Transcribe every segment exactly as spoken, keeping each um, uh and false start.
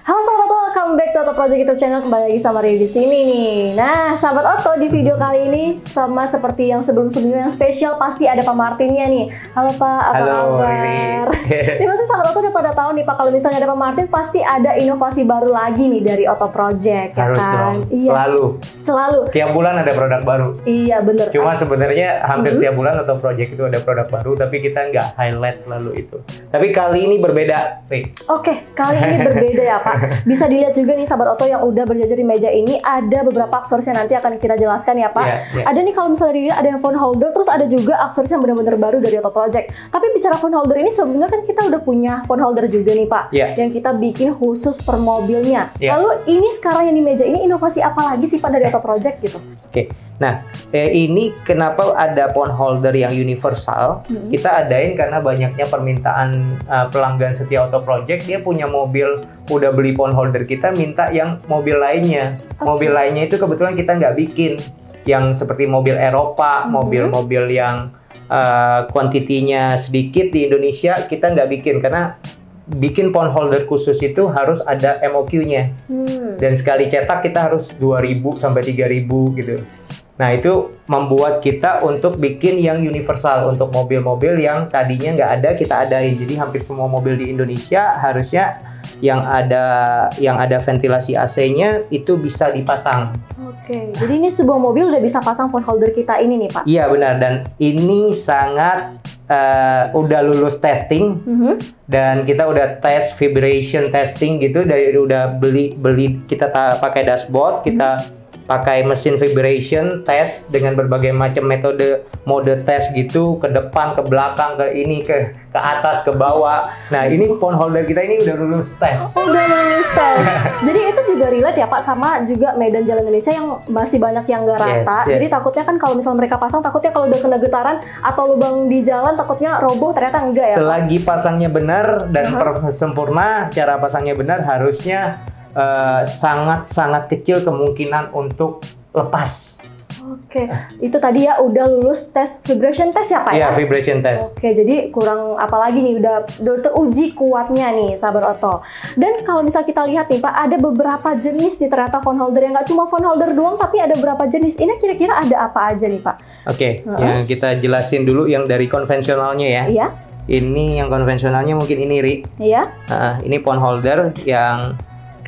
Halo sahabat, welcome back to OtoProject YouTube channel. Kembali lagi sama Rio di sini nih. Nah, sahabat Oto, di video kali ini sama seperti yang sebelum-sebelumnya yang spesial pasti ada Pak Martinnya nih. Halo Pak, apa Halo, kabar? Ini pasti sahabat Oto udah pada tahu nih Pak, kalau misalnya ada Pak Martin pasti ada inovasi baru lagi nih dari OtoProject, ya harus kan? Dong. Iya. Selalu. Selalu. Tiap bulan ada produk baru. Iya, bener. Cuma sebenarnya hampir setiap uh-huh. bulan OtoProject itu ada produk baru, tapi kita nggak highlight lalu itu. Tapi kali ini berbeda, Ri. Oke, kali ini berbeda ya Pak. Bisa dilihat juga nih sahabat Oto yang udah berjajar di meja ini, ada beberapa aksesoris yang nanti akan kita jelaskan ya Pak. Yeah, yeah. Ada nih kalau misalnya dilihat ada yang phone holder, terus ada juga aksesoris yang benar-benar baru dari OtoProject. Tapi bicara phone holder ini sebenarnya kan kita udah punya phone holder juga nih Pak, yeah. yang kita bikin khusus per mobilnya. Yeah. Lalu ini sekarang yang di meja ini inovasi apa lagi sih Pak dari OtoProject gitu? Oke. Okay. Nah, eh, ini kenapa ada phone holder yang universal? Mm-hmm. Kita adain karena banyaknya permintaan uh, pelanggan setia OtoProject. Dia punya mobil, udah beli phone holder kita, minta yang mobil lainnya. Okay. Mobil lainnya itu kebetulan kita nggak bikin. Yang seperti mobil Eropa, mobil-mobil mm-hmm. yang kuantitinya uh, sedikit di Indonesia, kita nggak bikin. Karena bikin phone holder khusus itu harus ada M O Q-nya. Hmm. Dan sekali cetak kita harus dua ribu sampai tiga ribu gitu. Nah, itu membuat kita untuk bikin yang universal untuk mobil-mobil yang tadinya nggak ada, kita adain. Jadi hampir semua mobil di Indonesia harusnya yang ada yang ada ventilasi A C-nya itu bisa dipasang. Oke, jadi ini sebuah mobil udah bisa pasang phone holder kita ini nih Pak? Iya benar, dan ini sangat uh, udah lulus testing. Mm-hmm. Dan kita udah tes vibration testing gitu, dari udah beli beli kita pakai dashboard, kita mm-hmm. pakai mesin vibration test dengan berbagai macam metode mode test gitu, ke depan, ke belakang, ke ini, ke ke atas, ke bawah. Nah, ini phone holder kita ini udah lulus tes. Oh, udah lulus tes. Jadi itu juga relate ya Pak sama juga medan jalan Indonesia yang masih banyak yang nggak rata. Yes, yes. Jadi takutnya kan kalau misalnya mereka pasang, takutnya kalau udah kena getaran atau lubang di jalan takutnya roboh, ternyata enggak ya Pak? Selagi pasangnya benar dan uh-huh. sempurna, cara pasangnya benar, harusnya sangat-sangat uh, kecil kemungkinan untuk lepas. Oke, okay. Itu tadi ya udah lulus tes vibration test ya Pak? Iya, yeah, vibration test. Oke, okay, jadi kurang apa lagi nih, udah, udah teruji kuatnya nih sahabat Oto. Dan kalau misal kita lihat nih Pak, ada beberapa jenis nih ternyata phone holder yang nggak cuma phone holder doang, tapi ada beberapa jenis. Ini kira-kira ada apa aja nih Pak? Oke, okay. uh-huh. yang kita jelasin dulu yang dari konvensionalnya ya. Iya. Yeah. Ini yang konvensionalnya mungkin ini Ri. Iya. Yeah. Uh, ini phone holder yang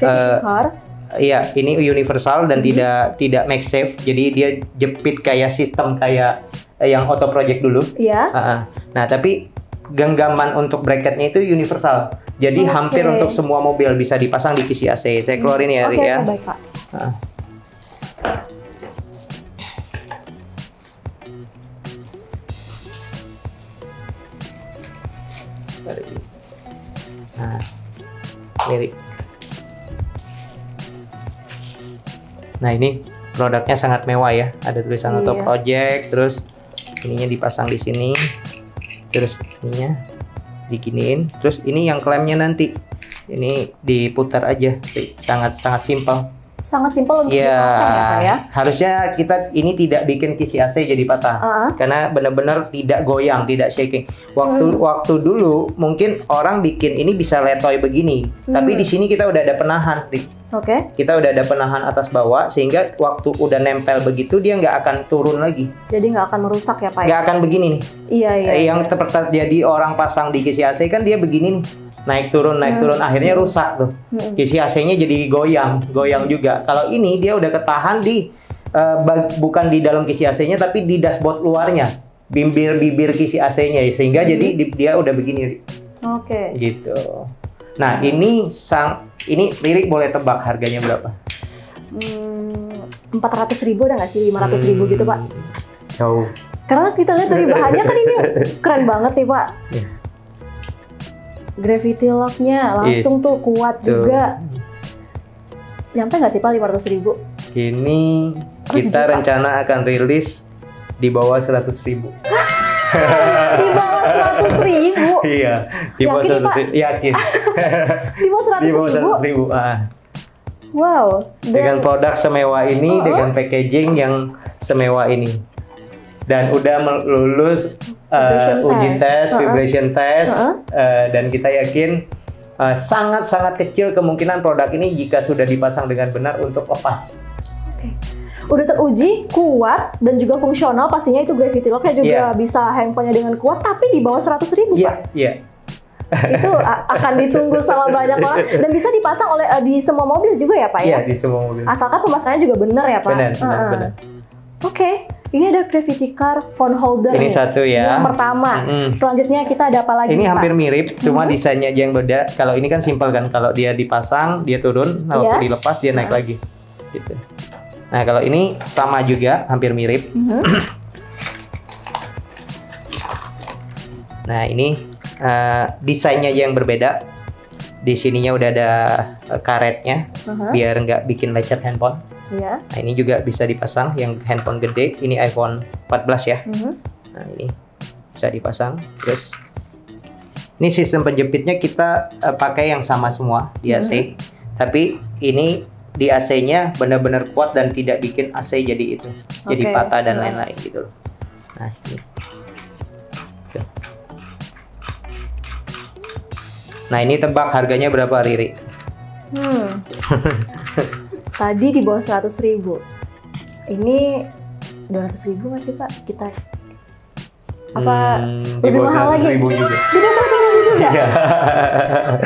Uh, iya, ini universal dan mm-hmm. tidak tidak MagSafe, jadi dia jepit kayak sistem kayak yang OtoProject dulu. Iya. Yeah. Uh-uh. Nah, tapi genggaman untuk bracketnya itu universal, jadi okay. hampir untuk semua mobil bisa dipasang di kisi A C. Saya keluarin mm. ya, okay, ya. Oke, okay, baik Pak. Uh. Nah, ini. Nah, ini produknya sangat mewah ya. Ada tulisan iya. OtoProject, terus ininya dipasang di sini. Terus ininya diginiin. Terus ini yang klaimnya nanti. Ini diputar aja. Sangat sangat simpel. Sangat simpel untuk yeah. dipasang ya Pak ya. Harusnya kita ini tidak bikin kisi A C jadi patah. Uh-huh. Karena benar-benar tidak goyang, tidak shaking. Waktu hmm. waktu dulu mungkin orang bikin ini bisa letoy begini. Hmm. Tapi di sini kita udah ada penahan. Oke. Okay. Kita udah ada penahan atas bawah sehingga waktu udah nempel begitu dia nggak akan turun lagi. Jadi nggak akan merusak ya Pak? Nggak ya? Akan begini nih. Iya iya. Yang iya. terjadi orang pasang di kisi A C kan dia begini nih, naik turun naik hmm. turun, akhirnya hmm. rusak tuh. Hmm. Kisi A C-nya jadi goyang goyang hmm. juga. Kalau ini dia udah ketahan di uh, bukan di dalam kisi A C-nya tapi di dashboard luarnya, bibir-bibir kisi A C-nya sehingga hmm. jadi dia udah begini. Oke. Okay. Gitu. Nah hmm. ini sang Ini lirik boleh tebak harganya berapa? Empat ratus ribu ada nggak sih? Lima ratus ribu gitu Pak? Jauh. Karena kita lihat dari bahannya kan ini keren banget nih Pak. Yeah. Gravity lock-nya langsung yes. tuh kuat tuh. Juga. Nyampe nggak sih Pak lima ratus ribu? Ini kita juta. Rencana akan rilis di bawah seratus ribu. Di bawah seratus ribu. Iya. Di bawah seratus ribu. Yakin. Di bawah seratus ribu. Ah. Wow. Dan dengan produk semewah ini, uh-uh. dengan packaging yang semewah ini, dan udah lulus uh, uji tes, tes uh-uh. vibration test, uh-uh. uh, dan kita yakin sangat-sangat kecil kemungkinan produk ini jika sudah dipasang dengan benar untuk lepas. Oke. Udah teruji, kuat, dan juga fungsional pastinya. Itu Gravity Lock-nya juga yeah. bisa handphonenya dengan kuat, tapi di bawah seratus ribu, yeah. Pak? Iya, yeah. Itu akan ditunggu sama banyak orang dan bisa dipasang oleh uh, di semua mobil juga ya, Pak? Iya, yeah, di semua mobil. Asalkan pemasangannya juga benar ya, Pak? Benar, benar, uh -huh. benar. Oke. Okay. Ini ada Gravity Car phone holder. Ini nih, satu ya. Yang pertama. Mm-hmm. Selanjutnya kita ada apa lagi? Ini nih, hampir Pak? mirip, cuma mm-hmm. desainnya aja yang beda. Kalau ini kan simpel kan, kalau dia dipasang, dia turun, kalau yeah. dilepas dia naik nah. lagi. Gitu. Nah, kalau ini sama juga, hampir mirip. Mm-hmm. Nah, ini uh, desainnya aja yang berbeda. Di sininya udah ada uh, karetnya, uh-huh. biar nggak bikin lecet handphone. Ya. Nah, ini juga bisa dipasang yang handphone gede. Ini iPhone empat belas ya. Mm-hmm. Nah, ini bisa dipasang. Terus ini sistem penjepitnya kita uh, pakai yang sama semua di A C. Mm-hmm. Tapi ini di A C-nya benar-benar kuat dan tidak bikin A C jadi itu. Okay. Jadi patah dan lain-lain mm-hmm. gitu. Nah, ini. Nah, ini tebak harganya berapa, Riri? Hmm. Tadi di bawah seratus ribu, ini dua ratus ribu masih Pak, kita apa hmm, lebih mahal lagi? Juga. Di bawah seratus ribu juga?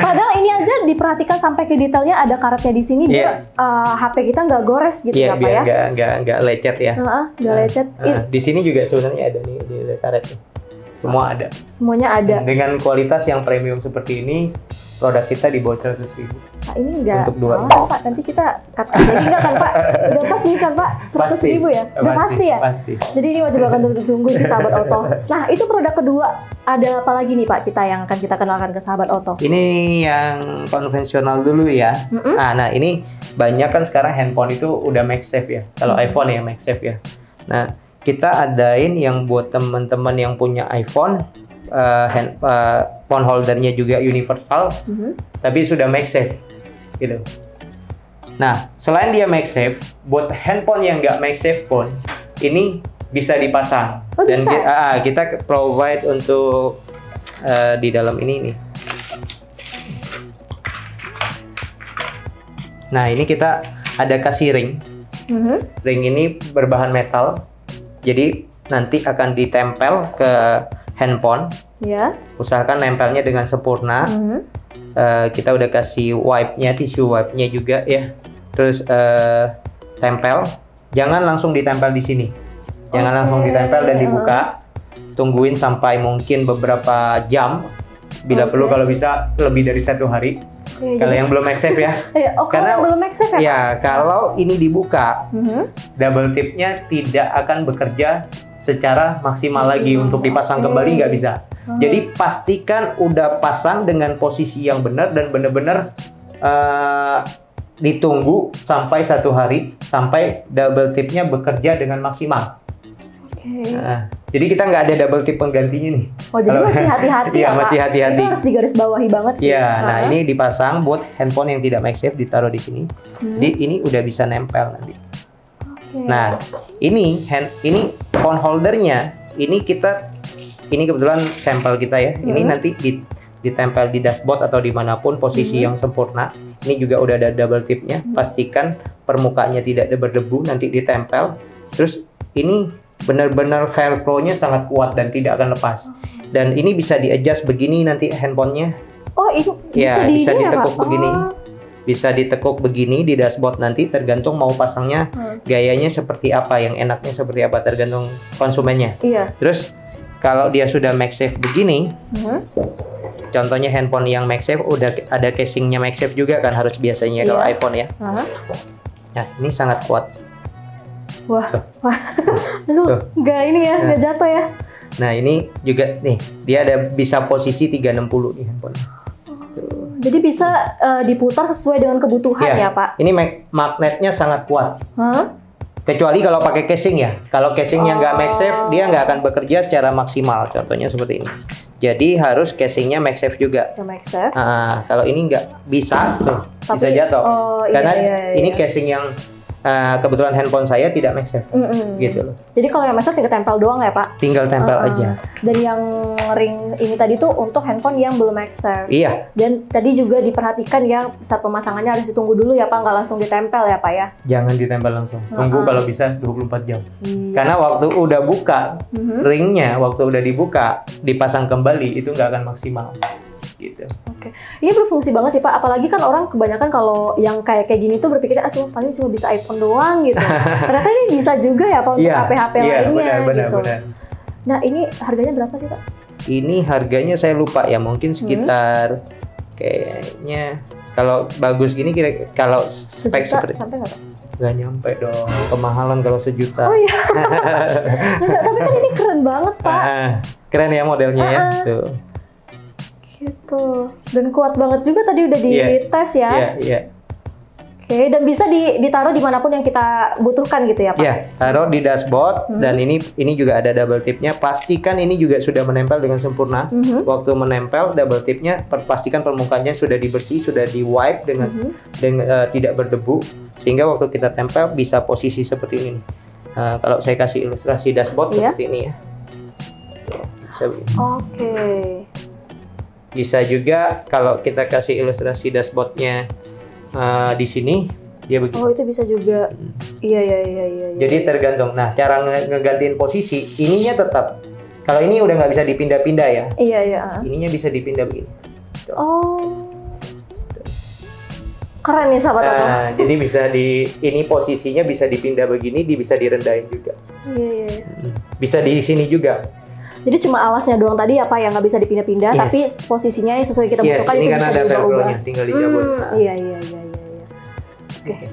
Padahal ini aja diperhatikan sampai ke detailnya, ada karetnya di sini, yeah. biar uh, H P kita nggak gores gitu yeah, ya Pak ya? Iya, nggak lecet ya. Nggak uh -uh, lecet. Uh, uh, di sini juga sebenarnya ada nih, di karetnya. Semua ada. Semuanya ada. Dengan kualitas yang premium seperti ini, produk kita di bawah seratus ribu. Pak, ini enggak salah kan, Pak? Nanti kita cut-cut lagi enggak kan, Pak? Udah pas nih kan, Pak? seratus ribu ya? Udah pasti, pasti ya? Pasti. Jadi ini wajib akan tunggu sih sahabat Oto. Nah, itu produk kedua. Ada apa lagi nih, Pak, kita yang akan kita kenalkan ke sahabat Oto? Ini yang konvensional dulu ya. Mm-hmm. Nah, nah, ini banyak kan sekarang handphone itu udah MagSafe ya. Kalau mm-hmm. iPhone ya MagSafe ya. Nah, kita adain yang buat teman-teman yang punya iPhone, uh, hand, uh, phone holdernya juga universal, mm-hmm. tapi sudah MagSafe, gitu. Nah, selain dia MagSafe, buat handphone yang nggak MagSafe pun ini bisa dipasang. Oh, dan bisa? Kita, uh, kita provide untuk uh, di dalam ini nih. Nah, ini kita ada kasih ring. Mm-hmm. Ring ini berbahan metal. Jadi nanti akan ditempel ke handphone. Ya. Usahakan nempelnya dengan sempurna. Mm-hmm. uh, kita udah kasih wipe-nya, tisu wipe-nya juga ya. Terus uh, tempel. Jangan langsung ditempel di sini. Jangan okay. langsung ditempel dan dibuka. Tungguin sampai mungkin beberapa jam. Bila okay. perlu kalau bisa lebih dari satu hari. Ya, kalau yang belum MagSafe ya. Oh, kalau karena yang belum MagSafe ya. Ya, kalau ini dibuka, mm-hmm. double tipnya tidak akan bekerja secara maksimal mm-hmm. lagi untuk dipasang okay. kembali nggak bisa. Mm-hmm. Jadi pastikan udah pasang dengan posisi yang benar dan benar-benar uh, ditunggu sampai satu hari sampai double tipnya bekerja dengan maksimal. Okay. Nah, jadi kita nggak ada double tip penggantinya nih. Oh, jadi kalau, masih hati-hati ya, Pak? Masih hati-hati. Itu harus digarisbawahi banget sih. Iya, nah ini dipasang buat handphone yang tidak MagSafe, ditaruh di sini. Hmm. Jadi ini udah bisa nempel nanti. Okay. Nah, ini hand, ini phone holdernya, ini kita, ini kebetulan sampel kita ya. Hmm. Ini nanti ditempel di dashboard atau dimanapun posisi hmm. yang sempurna. Ini juga udah ada double tipnya. Hmm. Pastikan permukaannya tidak berdebu, nanti ditempel. Terus ini benar-benar Velcro-nya sangat kuat dan tidak akan lepas. Dan ini bisa di-adjust begini nanti handphonenya. Oh, itu bisa, ya, di bisa ditekuk ya, begini. Oh. Bisa ditekuk begini di dashboard nanti, tergantung mau pasangnya hmm. gayanya seperti apa, yang enaknya seperti apa, tergantung konsumennya. Iya. Terus kalau dia sudah MagSafe begini, hmm. contohnya handphone yang MagSafe udah ada casingnya MagSafe juga kan, harus biasanya iya. kalau iPhone ya. Hmm. Nah, ini sangat kuat. Wah, tuh. Wah. Aduh, nggak ini ya, nggak nah. jatuh ya. Nah, ini juga nih, dia ada bisa posisi tiga enam puluh nih handphone. Oh, jadi bisa uh, diputar sesuai dengan kebutuhan ya, ya Pak? Ini mag magnetnya sangat kuat. Huh? Kecuali kalau pakai casing ya. Kalau casingnya nggak oh. MagSafe, dia nggak akan bekerja secara maksimal. Contohnya seperti ini. Jadi harus casingnya MagSafe juga. MagSafe? Nah, kalau ini nggak bisa, tuh, Tapi, bisa jatuh. Oh, iya, Karena iya, iya. ini casing yang uh, kebetulan handphone saya tidak MagSafe, mm-hmm. gitu loh. Jadi kalau yang MagSafe tinggal tempel doang ya Pak? Tinggal tempel uh, aja. Dan yang ring ini tadi tuh untuk handphone yang belum MagSafe. Iya. Dan tadi juga diperhatikan ya saat pemasangannya harus ditunggu dulu ya Pak, nggak langsung ditempel ya Pak ya? Jangan ditempel langsung, tunggu uh-huh. kalau bisa dua puluh empat jam. Iya. Karena waktu udah buka mm-hmm. ringnya, waktu udah dibuka dipasang kembali itu nggak akan maksimal. Gitu. Oke, ini berfungsi banget sih Pak. Apalagi kan orang kebanyakan kalau yang kayak kayak gini tuh berpikirnya ah cuma paling cuma bisa iPhone doang gitu. Ternyata ini bisa juga ya Pak untuk yeah, H P-H P yeah, lainnya benar, benar, gitu. Benar. Nah ini harganya berapa sih Pak? Ini harganya saya lupa ya, mungkin sekitar hmm. kayaknya kalau bagus gini kira kalau spek seperti sampai nggak Pak? Nggak nyampe dong, kemahalan kalau sejuta. Oh iya. Nggak, tapi kan ini keren banget Pak. Ah, keren ya modelnya ah. ya. Tuh. Gitu. Dan kuat banget juga tadi udah dites yeah. ya. Iya, yeah, iya. Yeah. Oke, okay. Dan bisa ditaruh dimanapun yang kita butuhkan gitu ya Pak? Iya, yeah, taruh di dashboard mm-hmm. dan ini ini juga ada double tipnya. Pastikan ini juga sudah menempel dengan sempurna. Mm-hmm. Waktu menempel double tipnya, pastikan permukaannya sudah dibersih, sudah di wipe dengan, mm-hmm. dengan uh, tidak berdebu. Sehingga waktu kita tempel bisa posisi seperti ini. Uh, kalau saya kasih ilustrasi dashboard yeah. seperti ini ya. Oke. Okay. Bisa juga kalau kita kasih ilustrasi dashboardnya uh, di sini, dia begini. Oh itu bisa juga. Hmm. Iya, iya iya iya. Jadi tergantung. Nah cara nge ngegantiin posisi, ininya tetap. Kalau ini udah nggak bisa dipindah-pindah ya. Iya iya. Ininya bisa dipindah begini. Tuh. Oh. Keren nih sahabat Toto. Nah, jadi bisa di ini posisinya bisa dipindah begini, bisa direndahin juga. Iya iya. Hmm. Bisa di sini juga. Jadi cuma alasnya doang tadi ya Pak yang nggak bisa dipindah-pindah, yes. tapi posisinya yang sesuai kita yes. butuhkan ini itu bisa diubah-ubah. Tinggal dijabut. Hmm, nah. Iya iya iya iya. Oke, okay.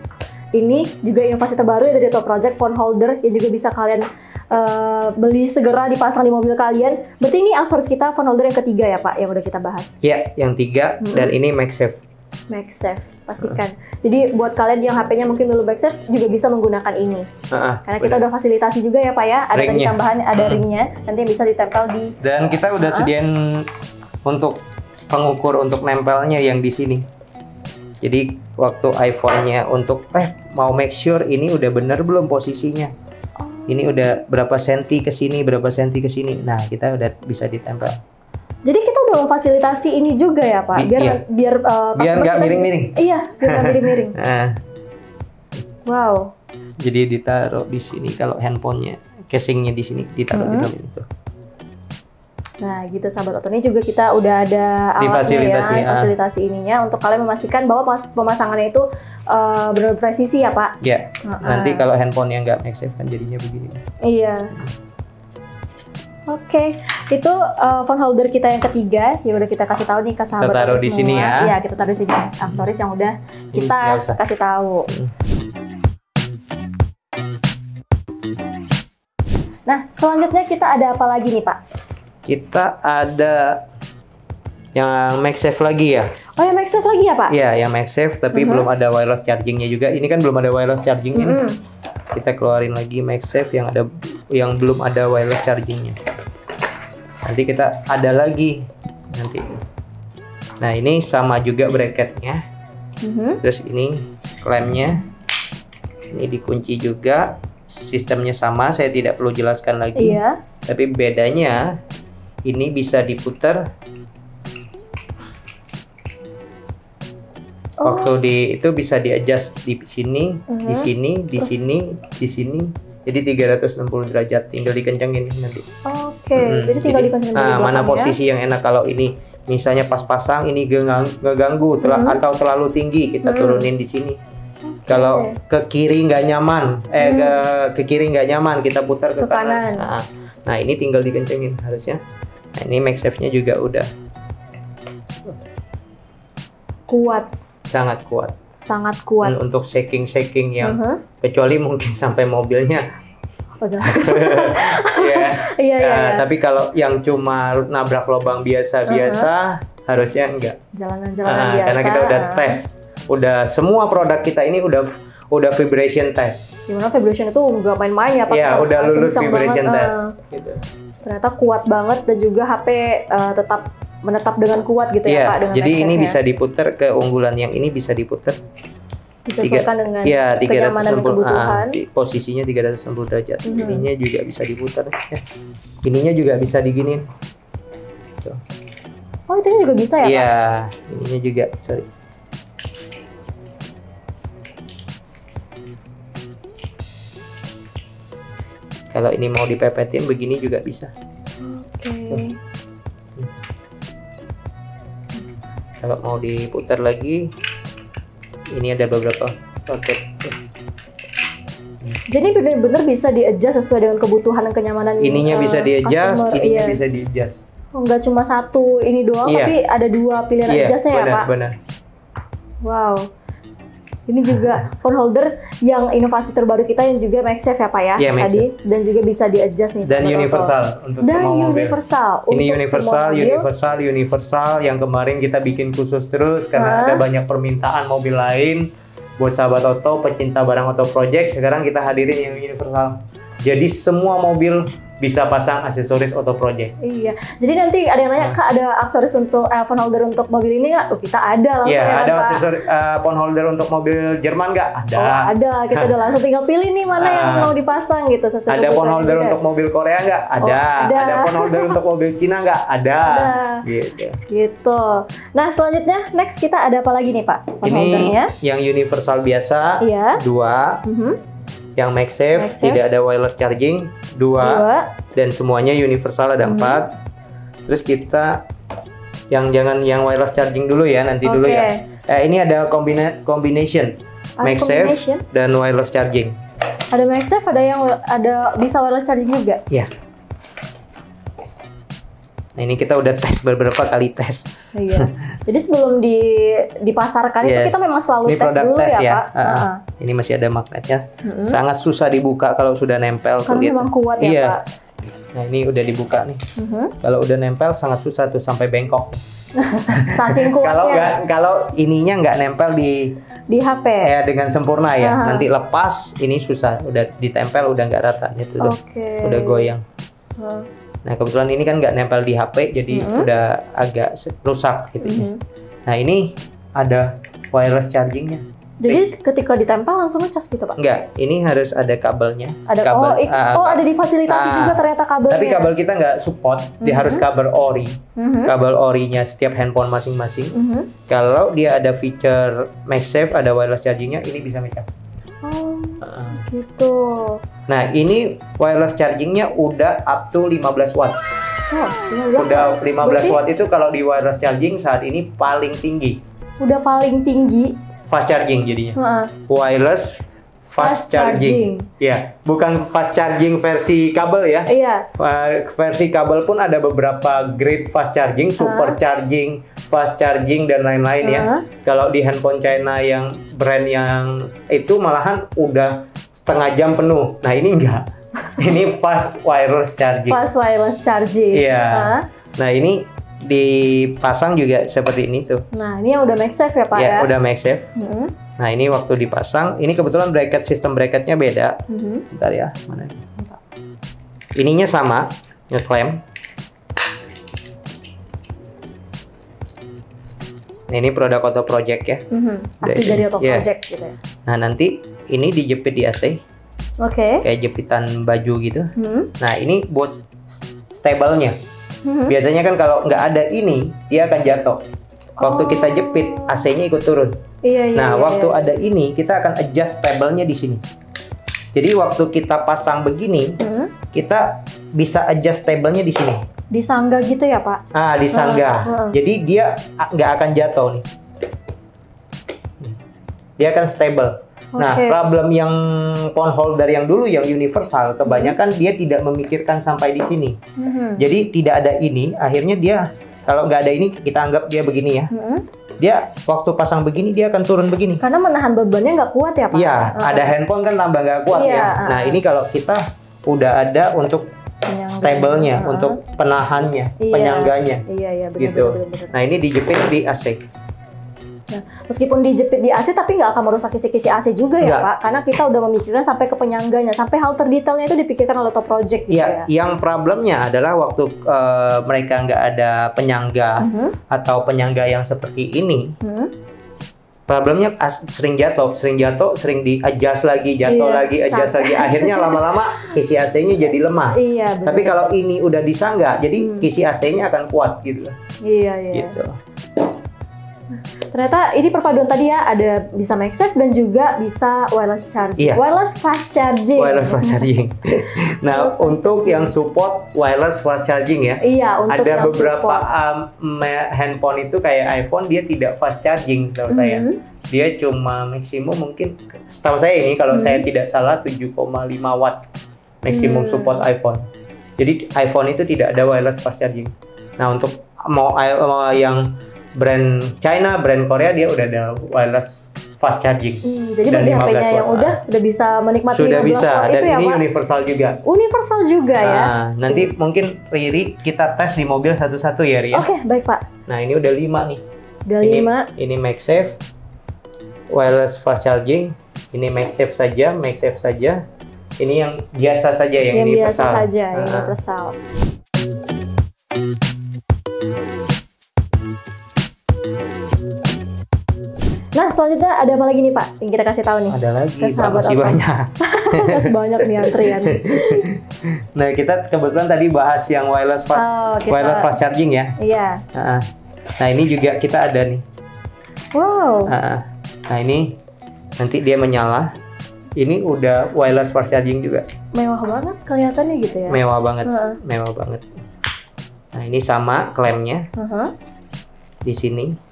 ini juga inovasi terbaru ya dari OtoProject phone holder yang juga bisa kalian uh, beli segera dipasang di mobil kalian. Berarti ini aksesoris kita phone holder yang ketiga ya Pak yang udah kita bahas. Iya, yang tiga hmm. dan ini MagSafe. MagSafe pastikan. Uh. Jadi buat kalian yang H P-nya mungkin belum MagSafe juga bisa menggunakan ini. Uh -uh, Karena bener. Kita udah fasilitasi juga ya Pak ya. Ada tadi tambahan ada ringnya. Nanti bisa ditempel di. Dan kita udah uh -uh. sediain untuk pengukur untuk nempelnya yang di sini. Jadi waktu iPhone-nya untuk eh mau make sure ini udah bener belum posisinya. Oh. Ini udah berapa senti ke sini, berapa senti ke sini. Nah kita udah bisa ditempel. Jadi kita udah memfasilitasi ini juga ya Pak, biar iya. biar uh, biar nggak miring-miring. Iya, biar nggak miring-miring. Nah. Wow. Jadi ditaruh di sini kalau handphonenya, casingnya di sini ditaruh hmm. di dalam itu. Nah, gitu sahabat Oto, ini juga kita udah ada alatnya ya, fasilitasi ah. ininya untuk kalian memastikan bahwa pemasangannya itu uh, benar-benar presisi ya Pak. Iya. Uh -uh. Nanti kalau handphonenya nggak MagSafe kan jadinya begini. Iya. Oke, okay. itu uh, phone holder kita yang ketiga yang udah kita kasih tahu nih ke sahabat. Kita taruh di sini ya. Iya, kita taruh di sini aksesoris yang udah kita hmm, kasih tahu. Hmm. Nah, selanjutnya kita ada apa lagi nih Pak? Kita ada yang MagSafe lagi ya. Oh yang MagSafe lagi ya Pak? Iya, yang MagSafe tapi uh -huh. belum ada wireless chargingnya juga. Ini kan belum ada wireless chargingnya. Uh -huh. Kita keluarin lagi MagSafe yang ada yang belum ada wireless chargingnya. Nanti kita ada lagi nanti. Nah ini sama juga bracketnya. Mm-hmm. Terus ini klemnya. Ini dikunci juga. Sistemnya sama. Saya tidak perlu jelaskan lagi. Iya. Tapi bedanya ini bisa diputar. Oh. Waktu di itu bisa di-adjust di sini, mm-hmm. di sini, di Terus. sini, di sini. Jadi tiga ratus enam puluh derajat, tinggal dikencangin nanti. Oke, okay. hmm. jadi tinggal dikencangin. Nah, mana posisi ya? Yang enak kalau ini, misalnya pas pasang ini nggak ganggu, telah hmm. atau terlalu tinggi kita hmm. turunin di sini. Okay. Kalau ke kiri nggak nyaman, eh hmm. ke, ke kiri nggak nyaman kita putar ke, ke kanan. kanan. Nah, nah ini tinggal dikencangin harusnya. Nah, ini MagSafe-nya juga udah kuat. Sangat kuat. Sangat kuat. Dan untuk shaking-shaking yang uh-huh. kecuali mungkin sampai mobilnya. Oh, jangan. yeah. yeah, yeah, nah, yeah. Tapi kalau yang cuma nabrak lubang biasa-biasa uh-huh. harusnya enggak. Jalanan-jalanan nah, biasa. Karena kita udah tes. Udah semua produk kita ini udah udah vibration test. Gimana vibration itu nggak main-main ya Pak? Iya, udah lulus vibration banget. test. Uh, gitu. Ternyata kuat banget dan juga H P uh, tetap menetap dengan kuat gitu yeah. ya Pak. Dengan jadi ini bisa diputar, keunggulan yang ini bisa diputar disesuaikan dengan ya, kenyamanan dan kebutuhan. Ah, posisinya tiga ratus enam puluh derajat. Hmm. Ininya juga bisa diputar. Ininya juga bisa diginin. Tuh. Oh, itu juga bisa ya, Pak? Iya, ininya juga. Sorry. Kalau ini mau dipepetin begini juga bisa. Oke. Okay. Kalau mau diputar lagi, ini ada beberapa paket. Jadi benar-benar bisa di-adjust sesuai dengan kebutuhan dan kenyamanan. Ininya uh, bisa di-adjust, ininya iya. bisa di-adjust. Enggak cuma satu ini doang, iya. tapi ada dua pilihan iya, adjustnya benar, ya Pak. Benar. Wow. Ini juga phone holder yang inovasi terbaru kita yang juga MagSafe ya Pak ya, ya tadi MagSafe. Dan juga bisa di-adjust nih. Dan universal auto. Untuk dan semua universal. Mobil. Ini untuk universal, semua universal, mobil. universal yang kemarin kita bikin khusus terus karena Hah? ada banyak permintaan mobil lain buat sahabat Oto, pecinta barang Oto Project. Sekarang kita hadirin yang universal. Jadi semua mobil bisa pasang aksesoris Oto Project. Iya. Jadi nanti ada yang nanya, Kak, ada aksesoris untuk uh, phone holder untuk mobil ini nggak? Oh, kita ada langsung. Iya, yeah, ada aksesoris uh, phone holder untuk mobil Jerman nggak? Ada. Oh, ada. Kita udah langsung tinggal pilih nih mana uh, yang mau dipasang gitu. Sesuai ada phone holder juga. Untuk mobil Korea nggak? Ada. Oh, ada. Ada phone holder untuk mobil Cina nggak? Ada. Ada. Gitu. Gitu. Nah, selanjutnya next kita ada apa lagi nih, Pak? Phone ini holdernya. Yang universal biasa. Iya. Dua. Mm -hmm. Yang MagSafe, MagSafe tidak ada wireless charging dua, dua. Dan semuanya universal ada hmm. empat. Terus kita yang jangan yang wireless charging dulu ya nanti okay. dulu ya. Eh, ini ada kombina combination ada MagSafe combination? dan wireless charging. Ada MagSafe, ada yang ada bisa wireless charging juga. Iya. Nah, ini kita udah tes beberapa kali tes. Iya. Jadi sebelum di dipasarkan yeah. itu kita memang selalu ini tes dulu tes ya, ya, Pak. Uh, uh. Ini masih ada magnetnya. Mm -hmm. Sangat susah dibuka kalau sudah nempel. Karena gitu. memang kuat ya, iya. Pak. Nah, ini udah dibuka nih. Mm -hmm. Kalau udah nempel sangat susah tuh sampai bengkok. Saking kuatnya. Kalau nggak, kalau ininya nggak nempel di di H P. Ya, dengan sempurna ya. Uh -huh. Nanti lepas ini susah. Udah ditempel udah nggak rata gitu loh. Okay. Udah goyang. Uh. Nah, kebetulan ini kan nggak nempel di H P, jadi mm-hmm. udah agak rusak gitu ya. Mm-hmm. Nah, ini ada wireless chargingnya. Jadi ketika ditempel langsung ngecas gitu, Pak? Nggak, ini harus ada kabelnya. Ada kabel. Oh, uh, oh ada difasilitasi uh, juga ternyata kabelnya. Tapi kabel kita nggak support, mm-hmm. dia harus kabel ori. Mm-hmm. Kabel orinya setiap handphone masing-masing. Mm-hmm. Kalau dia ada feature MagSafe, ada wireless chargingnya, ini bisa ngecas. Oh, uh, gitu. Nah, ini wireless chargingnya udah up to lima belas watt. Oh, lima belas udah lima belas berarti? Watt itu kalau di wireless charging saat ini paling tinggi. Udah paling tinggi. Fast charging jadinya. Uh-huh. Wireless fast, fast charging. charging. Ya, bukan fast charging versi kabel ya. Iya. Yeah. Versi kabel pun ada beberapa grade fast charging, uh-huh. super charging, fast charging dan lain-lain uh-huh. ya. Kalau di handphone China yang brand yang itu malahan udah setengah jam penuh. Nah, ini enggak. Ini fast wireless charging. Fast wireless charging. Iya. Nah. nah, ini dipasang juga seperti ini tuh. Nah, ini yang udah MagSafe ya, Pak ya? Ya, udah MagSafe. Hmm. Nah, ini waktu dipasang. Ini kebetulan bracket, sistem bracketnya beda. Hmm. Bentar ya. Mana ini? Ininya sama. Ngeklem. Nah, ini produk OtoProject ya. Hmm. Asli dari OtoProject yeah. gitu ya. Nah, nanti ini dijepit di A C. Oke. Okay. Kayak jepitan baju gitu. Hmm. Nah, ini buat stablenya. Hmm. Biasanya kan kalau nggak ada ini, dia akan jatuh. Waktu oh. kita jepit, A C-nya ikut turun. Iya, iya, nah, iya, waktu iya. ada ini, kita akan adjust stablenya di sini. Jadi waktu kita pasang begini, hmm. kita bisa adjust stablenya di sini. Disangga gitu ya, Pak? Ah, disangga. Hmm. Jadi dia nggak akan jatuh nih. Dia akan stable. Nah, okay. problem yang phone holder yang dulu yang universal kebanyakan mm-hmm. dia tidak memikirkan sampai di sini. Mm-hmm. Jadi tidak ada ini, akhirnya dia kalau nggak ada ini kita anggap dia begini ya. Mm-hmm. Dia waktu pasang begini dia akan turun begini. Karena menahan bebannya nggak kuat ya Pak. Iya, uh-huh. ada handphone kan tambah nggak kuat yeah, ya. Uh-huh. Nah, ini kalau kita udah ada untuk stablenya, uh-huh. untuk penahannya, yeah. penyangganya. Iya, iya, benar, gitu. Benar, benar, benar. Nah, ini dijepit di A C. Nah, meskipun dijepit di A C tapi nggak akan merusak kisi-kisi A C juga ya, ya Pak, karena kita udah memikirkan sampai ke penyangganya, sampai hal terdetailnya itu dipikirkan oleh OtoProject gitu ya, ya. Yang problemnya adalah waktu uh, mereka nggak ada penyangga uh -huh. atau penyangga yang seperti ini uh -huh. problemnya sering jatuh, sering jatuh, sering di-adjust lagi, jatuh iya, lagi, adjust capek. lagi. Akhirnya lama-lama isi A C-nya jadi lemah. Iya, bener. Tapi kalau ini udah disanggah, jadi hmm. isi A C-nya akan kuat gitu. Iya, iya. Gitu. Ternyata ini perpaduan tadi ya, ada bisa MagSafe dan juga bisa wireless charging. Iya. Wireless fast charging. Wireless fast charging. Nah, wireless untuk yang support wireless fast charging ya. Iya, untuk ada yang beberapa um, handphone itu kayak iPhone dia tidak fast charging setahu mm-hmm. saya. Dia cuma maksimum mungkin setahu saya ini kalau mm-hmm. saya tidak salah tujuh koma lima watt maksimum mm-hmm. support iPhone. Jadi iPhone itu tidak ada wireless fast charging. Nah, untuk mau, mau yang brand China, brand Korea dia udah ada wireless fast charging. Hmm, jadi bagi H P-nya yang udah udah bisa menikmati sudah bisa dan ya, ini Pak? universal juga. Universal juga nah, ya. Nanti hmm. mungkin Riri kita tes di mobil satu-satu ya, Riri. Oke, okay, baik Pak. Nah, ini udah lima nih. Udah ini, lima. Ini MagSafe, wireless fast charging. Ini MagSafe saja, MagSafe saja. Ini yang biasa saja yang, yang universal. Biasa saja, nah. universal. Nah, selanjutnya ada apa lagi nih Pak yang kita kasih tahu nih? Ada lagi, Pak, masih banyak. Masih banyak nih antrian. Nah, kita kebetulan tadi bahas yang wireless fast, oh, kita... wireless fast charging ya. Iya. Uh-uh. Nah, ini juga kita ada nih. Wow. Uh-uh. Nah, ini nanti dia menyala. Ini udah wireless fast charging juga. Mewah banget kelihatannya gitu ya. Mewah banget, uh-uh. mewah banget. Nah, ini sama klemnya. Uh-huh. Di sini.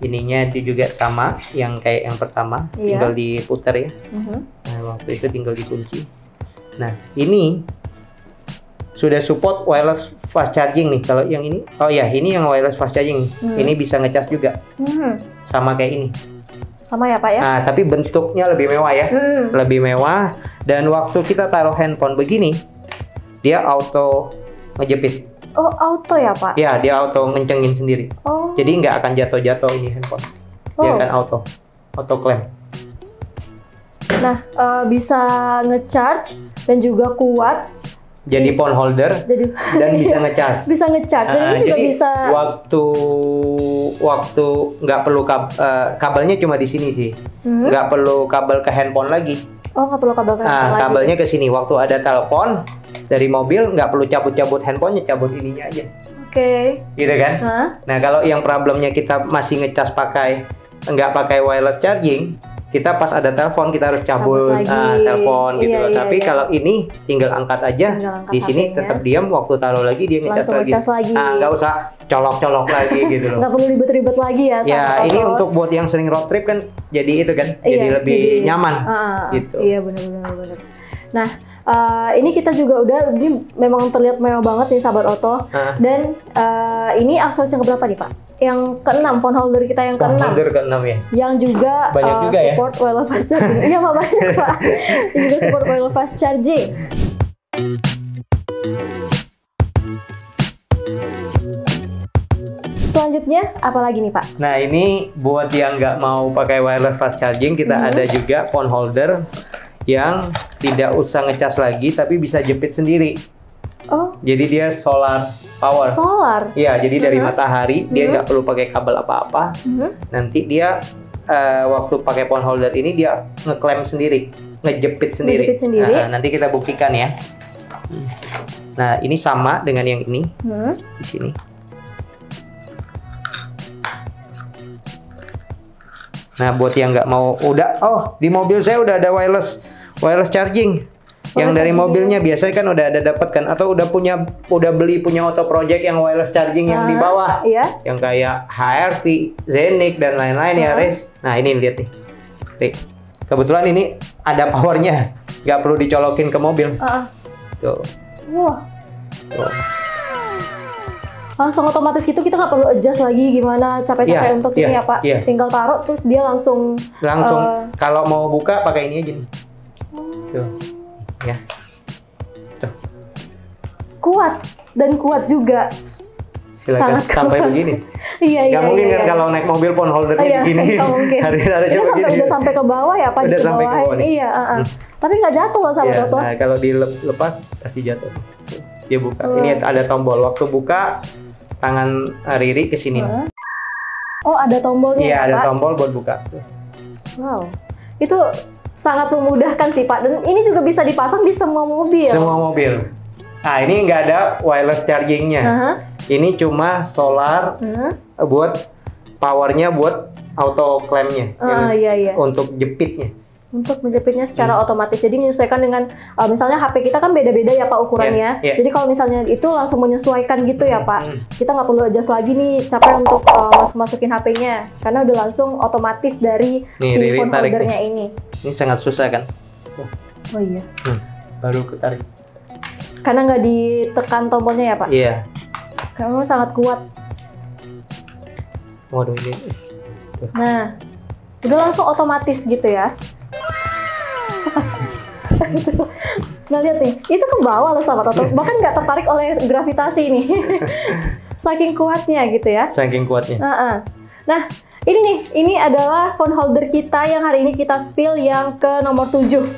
Ininya itu juga sama, yang kayak yang pertama, iya. tinggal diputar ya. Uh-huh. Nah, waktu itu tinggal dikunci. Nah, ini sudah support wireless fast charging nih. Kalau yang ini, oh ya, ini yang wireless fast charging. Hmm. Ini bisa ngecas juga, hmm. sama kayak ini. Sama ya Pak ya? Nah, tapi bentuknya lebih mewah ya, hmm. lebih mewah. Dan waktu kita taruh handphone begini, dia auto ngejepit. Oh, auto ya Pak? Ya, dia auto ngencengin sendiri. Oh. Jadi nggak akan jatuh-jatuh ini handphone. Oh. Dia akan auto, auto clamp. Nah, uh, bisa ngecharge dan juga kuat. Jadi phone holder. Jadi, dan bisa ngecharge. Bisa ngecharge. Dan uh, ini juga jadi bisa. Waktu waktu nggak perlu kab, uh, kabelnya cuma di sini sih. Hmm? Nggak perlu kabel ke handphone lagi. Oh, nggak perlu kabel ke handphone nah, lagi. Kabelnya ke sini. Waktu ada telepon. Dari mobil nggak perlu cabut-cabut handphonenya, cabut ininya aja. Oke. Okay. Gitu kan? Huh? Nah, kalau yang problemnya kita masih ngecas pakai nggak pakai wireless charging, kita pas ada telepon kita harus cabut, cabut ah, telepon iya, gitu. Iya, Tapi iya. kalau ini tinggal angkat aja. Tinggal angkat di sini tetap diam, waktu taruh lagi dia ngecas lagi. lagi. Ah, nggak usah colok-colok lagi gitu loh. Nggak perlu ribet-ribet lagi ya. Sama ya, auto. Ini untuk buat yang sering road trip kan, jadi itu kan, iya, jadi lebih jadi, nyaman. Uh, uh, gitu. Iya benar-benar. Nah. Uh, ini kita juga udah, ini memang terlihat mewah banget nih sahabat Oto. Hah? Dan uh, ini akses yang keberapa nih Pak? Yang keenam, phone holder kita yang keenam. Phone holder keenam ya. Yang juga, banyak uh, juga support ya? wireless fast charging. Iya Pak, banyak Pak. Ini juga support wireless fast charging. Selanjutnya, apa lagi nih Pak? Nah ini buat yang nggak mau pakai wireless fast charging, kita hmm. ada juga phone holder yang tidak usah ngecas lagi tapi bisa jepit sendiri. Oh. Jadi dia solar power. Solar. Iya, jadi uh-huh. dari matahari uh-huh. dia nggak perlu pakai kabel apa-apa. Uh-huh. Nanti dia uh, waktu pakai phone holder ini dia ngeklaim sendiri, ngejepit sendiri. Ngejepit sendiri. Nah, nanti kita buktikan ya. Nah, ini sama dengan yang ini uh-huh. di sini. Nah, buat yang nggak mau udah, oh di mobil saya udah ada wireless wireless charging wireless yang dari charging mobilnya juga. Biasanya kan udah ada dapat kan, atau udah punya udah beli punya OtoProject yang wireless charging yang uh, di bawah, iya. yang kayak H R V, Zenic dan lain-lain uh. ya, Riz. Nah ini lihat nih, Riz. Kebetulan ini ada powernya, nggak perlu dicolokin ke mobil. Uh. Tuh. Wah. Tuh. Langsung otomatis gitu, kita nggak perlu adjust lagi gimana capek-capek yeah, untuk yeah, ini ya Pak. Yeah. Tinggal taruh terus dia langsung. Langsung. Uh, kalau mau buka pakai ini aja nih. Tuh, ya. Tuh. Kuat dan kuat juga. Silakan sampai kuat. begini. Iya iya. Gak iya, mungkin iya, kan iya. kalau naik mobil phone holdernya iya, begini. Harus ada coba sampai begini. Udah sampai ke bawah ya Pak. Udah di sampai ke bawah. Nih. Iya. Uh -uh. Tapi nggak jatuh loh sama yeah, Toto. Nah kalau dilepas pasti jatuh. Dia buka. Oh. Ini ada tombol. Waktu buka. Tangan Riri ke sini. Uh. Oh, ada tombolnya ya, Pak? Iya, ada tombol buat buka. Wow, itu sangat memudahkan sih, Pak. Dan ini juga bisa dipasang di semua mobil. Semua mobil. Nah, ini nggak ada wireless chargingnya. Uh-huh. Ini cuma solar uh-huh. buat powernya, buat auto clampnya. Uh, iya, iya. Untuk jepitnya. Untuk menjepitnya secara hmm. otomatis, jadi menyesuaikan dengan uh, misalnya H P kita kan beda-beda ya Pak ukurannya, yeah, yeah. jadi kalau misalnya itu langsung menyesuaikan gitu ya Pak, hmm. kita nggak perlu adjust lagi nih capek untuk uh, masuk-masukin H P-nya, karena udah langsung otomatis dari nih, si phone holdernya ini. Ini sangat susah kan? Oh iya. Hmm. Baru ketarik. Karena nggak ditekan tombolnya ya Pak? Iya. Yeah. Karena sangat kuat. Waduh ini. Tuh. Nah, udah langsung otomatis gitu ya. Nah lihat nih, itu ke bawah loh sahabat Oto, bahkan nggak tertarik oleh gravitasi nih. Saking kuatnya gitu ya. Saking kuatnya. Uh-uh. Nah ini nih, ini adalah phone holder kita yang hari ini kita spill yang ke nomor tujuh.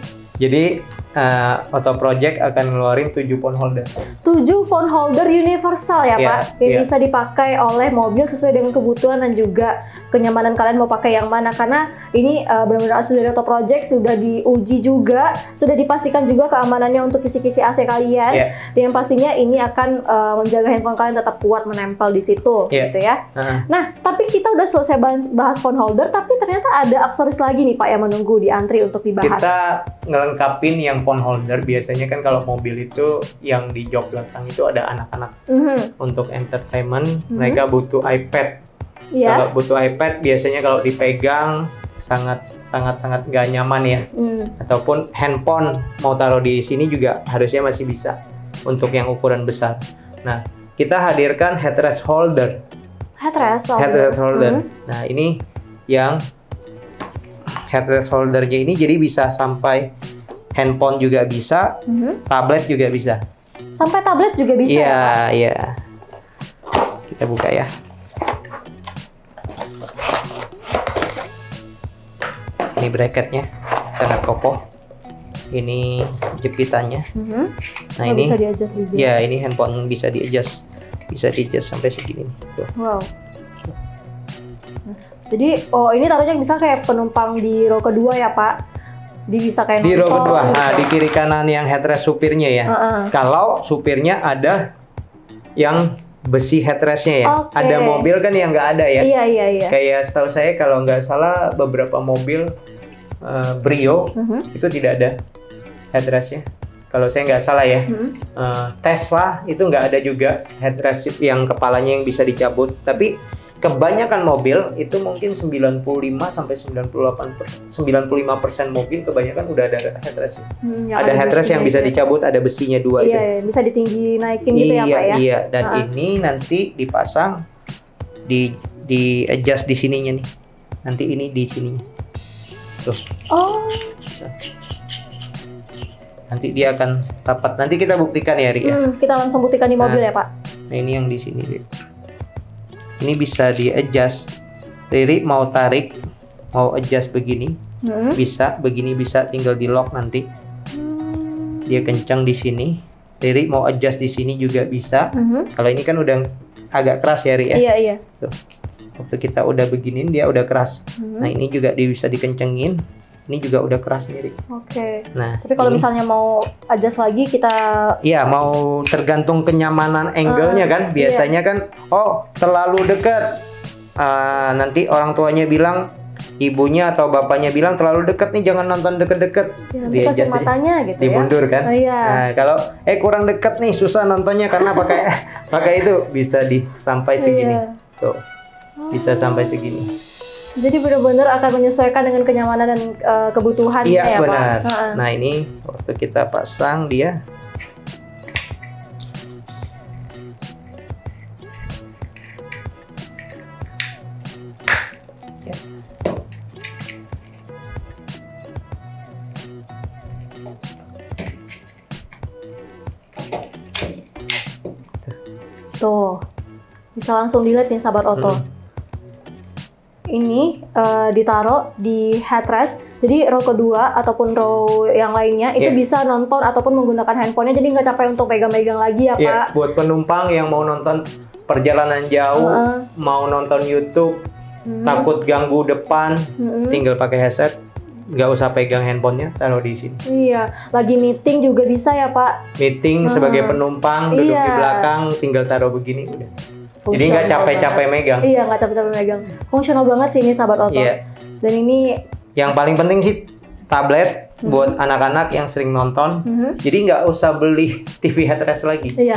Jadi uh, OtoProject akan ngeluarin tujuh phone holder. Tujuh phone holder universal ya yeah, Pak, yang yeah. bisa dipakai oleh mobil sesuai dengan kebutuhan dan juga kenyamanan kalian mau pakai yang mana. Karena ini uh, benar-benar asli dari OtoProject, sudah diuji juga, sudah dipastikan juga keamanannya untuk kisi-kisi A C kalian. Yeah. Dan yang pastinya ini akan uh, menjaga handphone kalian tetap kuat menempel di situ, yeah. gitu ya. Uh-huh. Nah, tapi kita udah selesai bahas phone holder, tapi ternyata ada aksesoris lagi nih Pak yang menunggu di antri untuk dibahas. Kita ngelengkapin yang phone holder, biasanya kan kalau mobil itu yang di jok belakang itu ada anak-anak. Mm-hmm. Untuk entertainment, mm-hmm. mereka butuh iPad. Yeah. Kalau butuh iPad, biasanya kalau dipegang sangat sangat sangat nggak nyaman ya. Mm. Ataupun handphone mau taruh di sini juga harusnya masih bisa untuk yang ukuran besar. Nah, kita hadirkan headrest holder. Headrest holder. Headrest holder. Mm-hmm. Nah, ini yang headrest holdernya ini jadi bisa sampai handphone juga bisa, mm-hmm. tablet juga bisa. Sampai tablet juga bisa. Iya, yeah, iya. Yeah. Kita buka ya. Ini bracketnya sangat kokoh. Ini jepitannya. Mm-hmm. Nah oh, ini bisa di-adjust juga. Ya, ini handphone bisa di-adjust, bisa di-adjust sampai segini. Tuh. Wow. Jadi, oh ini taruhnya bisa kayak penumpang di row kedua ya Pak? Jadi bisa kayak di row kedua, nah, di kiri kanan yang headrest supirnya ya. Uh -uh. Kalau supirnya ada yang besi headrestnya ya. Okay. Ada mobil kan yang nggak ada ya. Iya iya iya. Kayak setahu saya kalau nggak salah beberapa mobil uh, Brio uh -huh. itu tidak ada headrestnya. Kalau saya nggak salah ya. Uh -huh. uh, Tesla itu nggak ada juga headrest yang kepalanya yang bisa dicabut. Tapi kebanyakan mobil itu mungkin sembilan puluh lima sampai sembilan puluh delapan persen mobil kebanyakan udah ada headrest. Hmm, ada, ada headrest yang bisa dicabut, ada besinya dua itu. Iya, bisa ditinggi naikin gitu ya Pak ya. Iya, dan uh-huh. ini nanti dipasang di di adjust di sininya nih. Nanti ini di sininya. Tuh. Oh. Nanti dia akan rapat. Nanti kita buktikan ya, Ri. Hmm, ya. Kita langsung buktikan di mobil nah, ya Pak. Nah, ini yang di sini. Ini bisa di-adjust. Riri mau tarik, mau adjust begini, hmm. bisa. Begini bisa, tinggal di-lock nanti. Hmm. Dia kencang di sini. Riri mau adjust di sini juga bisa. Hmm. Kalau ini kan udah agak keras ya, Riri ya? Iya, iya. Tuh. Waktu kita udah beginin, dia udah keras. Hmm. Nah, ini juga dia bisa dikencengin. Ini juga udah keras sendiri. Oke. Okay. Nah, tapi kalau ini, misalnya mau adjust lagi kita. Iya, mau tergantung kenyamanan angle-nya uh, kan. Biasanya iya. kan, oh terlalu dekat. Uh, nanti orang tuanya bilang, ibunya atau bapaknya bilang terlalu dekat nih, jangan nonton deket-deket. Ya, nanti kasih matanya gitu ya. Dimundur kan. Oh, iya. Nah, kalau eh kurang dekat nih, susah nontonnya karena pakai pakai itu bisa di sampai segini. Iya. Tuh, bisa sampai segini. Jadi benar-benar akan menyesuaikan dengan kenyamanan dan uh, kebutuhan iya, ya benar. Pak. Iya Nah ini waktu kita pasang dia, ya. Tuh bisa langsung dilihat nih sahabat Oto. Hmm. Ini uh, ditaruh di headrest, jadi row kedua ataupun row yang lainnya itu yeah. bisa nonton ataupun menggunakan handphonenya, jadi nggak capek untuk pegang-pegang lagi ya yeah. Pak. Buat penumpang yang mau nonton perjalanan jauh, uh -uh. mau nonton YouTube, hmm. takut ganggu depan, hmm. tinggal pakai headset, nggak usah pegang handphonenya, taruh di sini. Iya, lagi meeting juga bisa ya Pak. Meeting hmm. sebagai penumpang duduk iya. di belakang, tinggal taruh begini udah. Fungsional. Jadi nggak capek-capek megang. Iya, nggak capek-capek megang. Fungsional banget sih ini sahabat Oto. Iya. Dan ini yang paling penting sih tablet. Buat anak-anak yang sering nonton, mm-hmm. jadi nggak usah beli T V headrest lagi. Iya.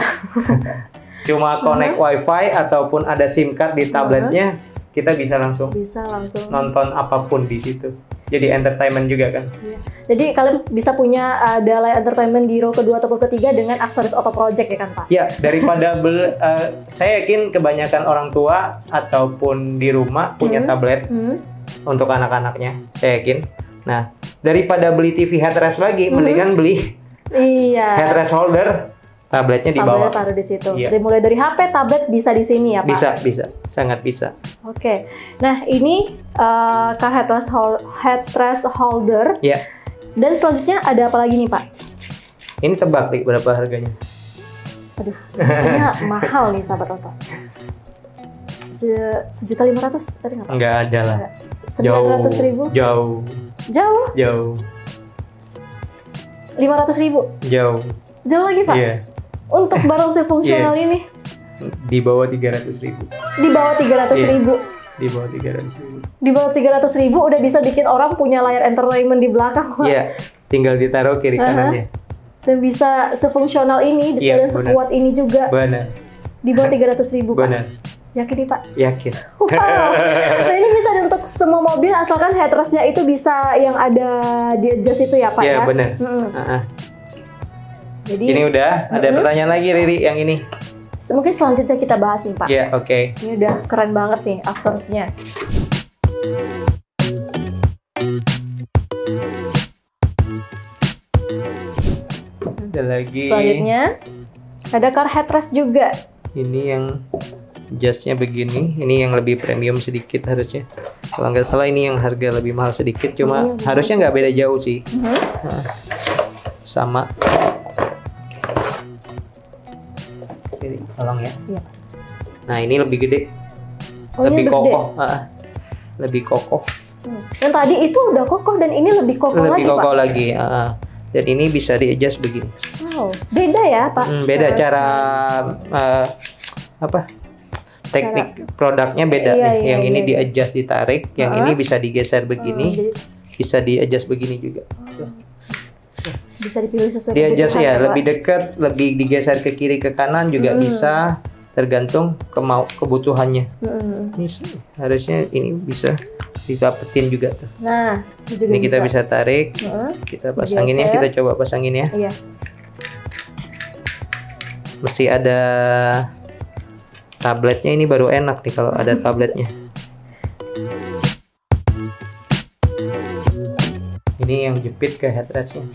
Cuma connect mm-hmm. wifi ataupun ada SIM card di tabletnya, mm-hmm. kita bisa langsung, bisa langsung nonton apapun di situ. Jadi entertainment juga kan. Iya. Jadi kalian bisa punya ada uh, layar entertainment di row kedua ataupun ketiga dengan aksesoris OtoProject ya kan Pak? Iya. Daripada bel, uh, saya yakin kebanyakan orang tua ataupun di rumah punya mm-hmm. tablet mm-hmm. untuk anak-anaknya. Saya yakin. Nah, daripada beli T V headrest lagi, mm-hmm. mendingan beli iya. headrest holder, tabletnya di bawah. Tablet taruh di situ. Iya. Jadi mulai dari H P, tablet bisa di sini ya Pak? Bisa, bisa, sangat bisa. Oke, okay. Nah ini uh, car headrest, hol headrest holder. Iya. Yeah. Dan selanjutnya ada apa lagi nih Pak? Ini tebak nih berapa harganya? Aduh, kayaknya mahal nih sahabat Oto. Se sejuta lima ratus tadi nggak? Nggak ada lah. Sembilan ratus ribu? Jauh. Jauh? Jauh. Lima ratus ribu? Jauh. Jauh lagi Pak? Yeah. Untuk barang sefungsional yeah. ini? Di bawah tiga ratus ribu. Di bawah tiga ratus yeah. ribu? Di bawah tiga ratus ribu. Di bawah tiga ratus ribu udah bisa bikin orang punya layar entertainment di belakang Pak. Iya, yeah. tinggal ditaruh kiri kanannya. Uh -huh. Dan bisa sefungsional ini, yeah, dan sekuat bener. Ini juga. Benar. Di bawah tiga ratus ribu Pak. Benar. Yakin nih Pak? Yakin. Wow. Nah ini bisa untuk semua mobil asalkan headrestnya itu bisa yang ada di adjust itu ya Pak ya? Iya benar. Mm -hmm. uh -huh. Jadi ini udah ada mm -hmm. pertanyaan lagi Riri yang ini. Mungkin selanjutnya kita bahas nih Pak. Iya yeah, oke. Okay. Ini udah keren banget nih aksesorisnya. Ada lagi. Selanjutnya ada car headrest juga. Ini yang jasnya begini, ini yang lebih premium sedikit harusnya. Kalau nggak salah ini yang harga lebih mahal sedikit, cuma iya, harusnya nggak beda jauh sih. Uh-huh. Nah, sama. Ini, tolong ya. Iya. Nah ini lebih gede, oh, lebih, ini kokoh. Gede. Uh, lebih kokoh, lebih hmm. kokoh. Yang tadi itu udah kokoh dan ini lebih kokoh lebih lagi. Lebih kokoh Pak. Lagi. Uh, dan ini bisa di-adjust begini. Wow, beda ya Pak? Hmm, beda nah, cara uh, apa? Teknik sekarang. Produknya beda iya, nih. Iya, yang iya, ini iya. di-adjust ditarik, uh-huh. yang ini bisa digeser begini, uh, jadi... bisa di-adjust begini juga. Uh. Bisa dipilih sesuai di-adjust ya, lebih dekat, lebih digeser ke kiri ke kanan juga hmm. bisa, tergantung kemau kebutuhannya. Hmm. Ini harusnya ini bisa didapetin juga tuh. Nah, juga ini bisa. Kita bisa tarik, uh-huh. kita pasangin ya, kita coba pasangin ya. Iya. Mesti ada tabletnya, ini baru enak nih kalau ada tabletnya. Ini yang jepit ke headrestnya.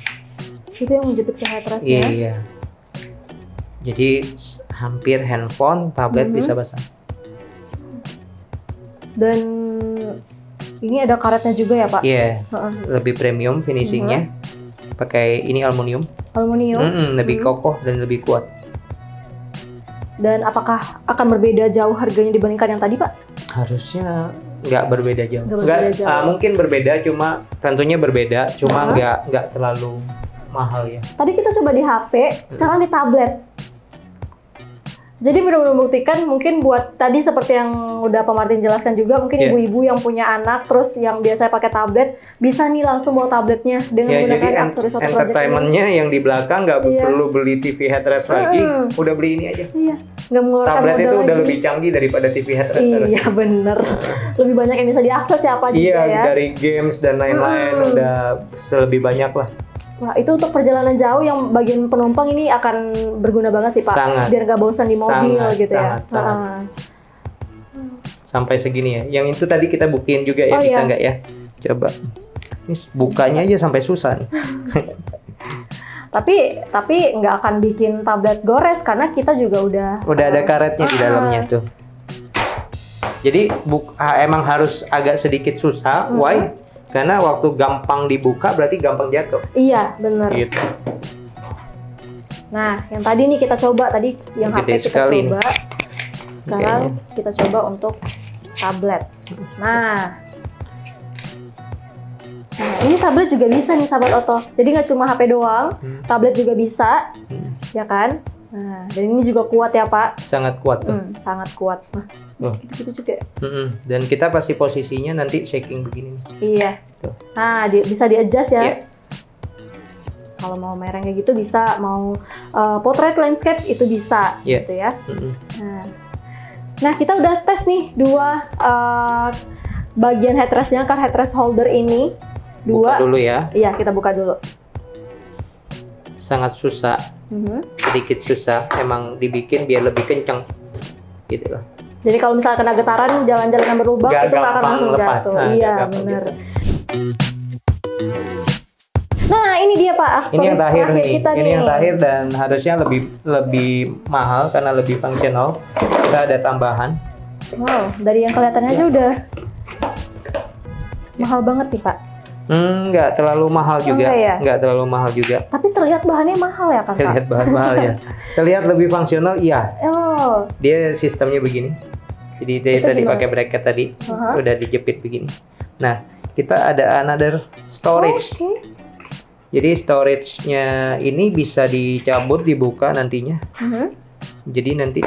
Itu yang menjepit ke headrestnya? Iya, iya. Jadi hampir handphone, tablet mm-hmm. bisa pasang. Dan ini ada karetnya juga ya Pak? Iya, yeah. uh-uh. lebih premium finishingnya. Mm-hmm. Pakai ini aluminium. Aluminium? Mm-mm, lebih mm-hmm. kokoh dan lebih kuat. Dan apakah akan berbeda jauh harganya dibandingkan yang tadi Pak? Harusnya nggak berbeda jauh. Nggak berbeda nggak, jauh. Uh, mungkin berbeda, cuma tentunya berbeda, cuma uh-huh. nggak nggak terlalu mahal ya. Tadi kita coba di H P, hmm. sekarang di tablet. Jadi benar-benar membuktikan mungkin buat tadi seperti yang udah Pak Martin jelaskan juga, mungkin ibu-ibu yeah. yang punya anak terus yang biasanya pakai tablet bisa nih langsung bawa tabletnya dengan yeah, menggunakan aksesoris OtoProject. Entertainmentnya yang di belakang nggak yeah. perlu beli T V headrest mm. lagi, udah beli ini aja. Iya, yeah. nggak mengeluarkan tablet modal itu lagi. Udah lebih canggih daripada T V headrest. Iya yeah, bener, lebih banyak yang bisa diakses ya Pak. Iya yeah, ya. Dari games dan lain-lain mm. udah lebih banyak lah. Wah, itu untuk perjalanan jauh yang bagian penumpang ini akan berguna banget sih Pak. Sangat. Biar nggak bosan di mobil sangat, gitu sangat, ya. Sangat. Uh. Sampai segini ya. Yang itu tadi kita buktiin juga ya, oh, bisa nggak iya. ya? Coba. Ini bukanya aja sampai susah nih. tapi tapi nggak akan bikin tablet gores karena kita juga udah. Udah uh, ada karetnya uh, di dalamnya tuh. Jadi buk emang harus agak sedikit susah. Uh-huh. Why? Karena waktu gampang dibuka berarti gampang jatuh. Iya, bener. Gitu. Nah, yang tadi nih kita coba, tadi yang H P kita coba. Nih. Sekarang kayaknya. Kita coba untuk tablet. Nah, nah ini tablet juga bisa nih sahabat Oto. Jadi nggak cuma H P doang, hmm. tablet juga bisa, hmm. ya kan? Nah, dan ini juga kuat ya Pak? Sangat kuat tuh. Hmm, sangat kuat. Nah, oh. gitu-gitu juga. Mm-mm. Dan kita pasti posisinya nanti shaking begini. Iya. Tuh. Nah, di bisa di-adjust ya. Yeah. Kalau mau mereng kayak gitu bisa, mau uh, portrait landscape itu bisa, yeah. gitu ya. Mm-hmm. Nah. nah, kita udah tes nih dua uh, bagian headrestnya, kan headrest holder ini. Dua. Buka dulu ya. Iya, kita buka dulu. Sangat susah, mm-hmm. sedikit susah. Emang dibikin biar lebih kencang, gitu loh. Jadi kalau misalnya kena getaran jalan-jalan yang berlubang gak, itu nggak akan langsung lepas. Jatuh. Nah, iya, benar. Nah, ini dia Pak, aksesoris ini yang terakhir, terakhir nih. kita ini nih. Ini yang terakhir dan harusnya lebih lebih mahal karena lebih fungsional. Kita ada tambahan. Wow, dari yang kelihatannya aja udah mahal banget nih Pak. Hmm, nggak terlalu mahal juga, okay, ya? nggak terlalu mahal juga. Tapi terlihat bahannya mahal ya, Kak? Terlihat bahan mahal ya. Terlihat lebih fungsional, iya. Oh. Dia sistemnya begini. Jadi dia tadi pakai bracket tadi, uh-huh. udah dijepit begini. Nah, kita ada another storage. Oh, okay. Jadi storage-nya ini bisa dicabut, dibuka nantinya. Uh-huh. Jadi nanti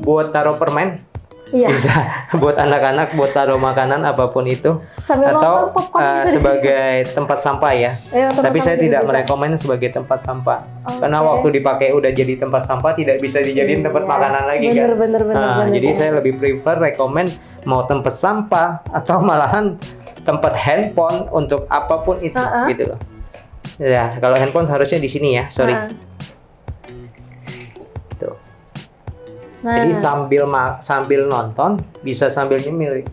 buat taruh permen. Iya. Bisa buat anak-anak, buat taruh makanan apapun itu, sambil atau nonton, uh, sebagai tempat sampah ya. Ayo, tempat Tapi sampah saya tidak merekomend sebagai tempat sampah, okay. karena waktu dipakai udah jadi tempat sampah tidak bisa dijadiin tempat iya. makanan lagi bener, kan. Bener, bener, nah, bener, jadi bener. saya lebih prefer rekomend mau tempat sampah atau malahan tempat handphone untuk apapun itu, uh -uh. gitu loh. Ya kalau handphone harusnya di sini ya, sorry. Uh -huh. Nah. Jadi sambil sambil nonton bisa sambil nyemil.